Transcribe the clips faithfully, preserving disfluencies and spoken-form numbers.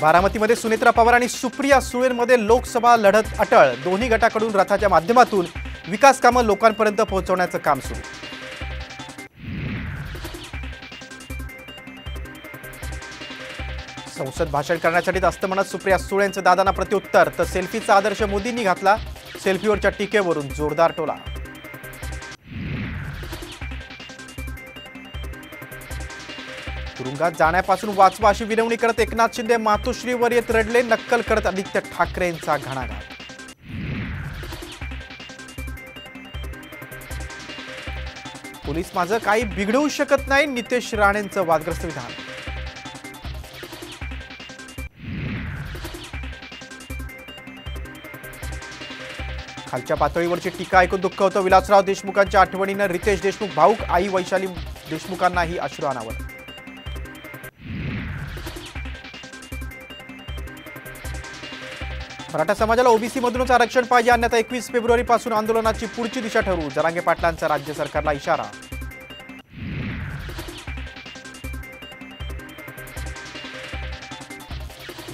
बारामतीमध्ये सुनेत्रा पवार आणि सुप्रिया सुळेंमध्ये लोकसभा लढत अटळ। दोन्ही गटाकडून रथाच्या माध्यमातून विकास कामं लोकांपर्यंत पोहोचवण्याचं काम सुरू। संसद भाषण करण्यासाठी अस्तमनात सुप्रिया सुळेंचं दादांना प्रत्युत्तर, तर सेल्फीचा आदर्श मोदींनी घातला। सेल्फीवरच्या टीकेवरून जोरदार टोला। तुरुंगात जाण्यापासून वाचवा अशी विनवणी करत एकनाथ शिंदे मातोश्रीवर येत रडले। नक्कल करत आदित्य ठाकरेंचा घणाघात। पोलीस माझं काही बिघडवू शकत नाही, नितेश राणेंचं वादग्रस्त विधान। खालच्या पातळीवरची टीका ऐकून दुःख होतं। विलासराव देशमुखांच्या आठवणीनं रितेश देशमुख भाऊक। आई वैशाली देशमुखांनाही अश्रू अनावले। मराठा समाजाला ओबीसी मधूनच आरक्षण पाहिजे, अन्यथा एकवीस फेब्रुवारीपासून आंदोलनाची पुढची दिशा ठरू। जरांगे पाटलांचा राज्य सरकारला इशारा।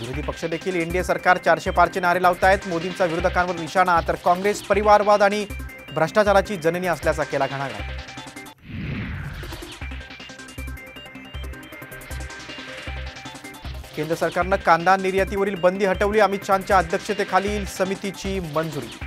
विरोधी पक्ष देखील एनडीए सरकार चारशे पारचे नारे लावतायत। मोदींचा विरोधकांवर निशाणा, तर काँग्रेस परिवारवाद आणि भ्रष्टाचाराची जननी असल्याचा केला घणाघात। केंद्र सरकारनं कांदा निर्यातीवरील बंदी हटवली। अमित शहांच्या अध्यक्षतेखालील समितीची मंजुरी।